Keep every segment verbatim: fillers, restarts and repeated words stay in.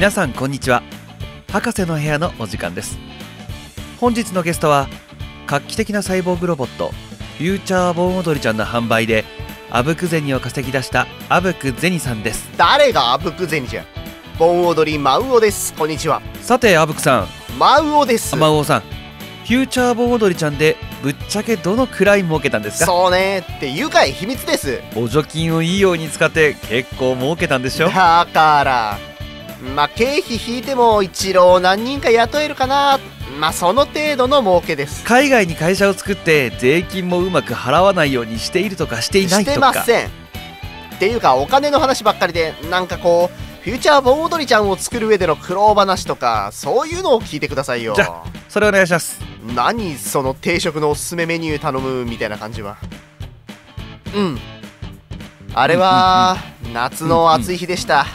皆さんこんにちは。博士の部屋のお時間です。本日のゲストは画期的なサイボーグロボットフューチャー盆踊りちゃんの販売であぶく銭を稼ぎ出したあぶく銭さんです。誰があぶく銭じゃん。盆踊りマウオです。こんにちは。さてあぶくさん。マウオです。マウオさん、フューチャー盆踊りちゃんでぶっちゃけどのくらい儲けたんですか？そうねっていうか秘密です。補助金をいいように使って結構儲けたんでしょ。だからまあ経費引いても一郎何人か雇えるかな。まあその程度の儲けです。海外に会社を作って税金もうまく払わないようにしているとかしていないとかしてません。っていうかお金の話ばっかりで、なんかこうフューチャー盆踊りちゃんを作る上での苦労話とかそういうのを聞いてくださいよ。じゃあそれお願いします。何その定食のおすすめメニュー頼むみたいな感じは。うんあれは夏の暑い日でした。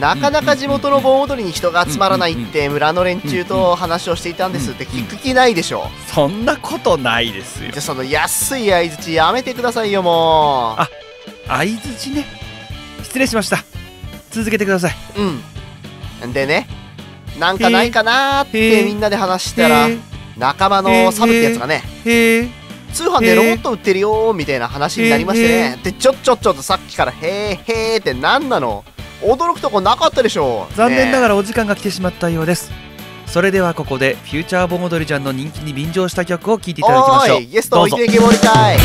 なかなか地元の盆踊りに人が集まらないって村の連中と話をしていたんですって。聞く気ないでしょ。そんなことないですよ。じゃあその安い相槌やめてくださいよもう。あ、相槌ね。失礼しました。続けてください。うんでね、なんかないかなーってみんなで話したら、仲間のサブってやつがね、通販でロボット売ってるよみたいな話になりましてね。でちょっちょっちょっとさっきから「へーへー」って何なの。驚くとこなかったでしょう。残念ながらお時間が来てしまったようです。それではここでフューチャー盆踊りちゃんの人気に便乗した曲を聴いていただきましょう。おーい、ゲスト置いてけぼりたい。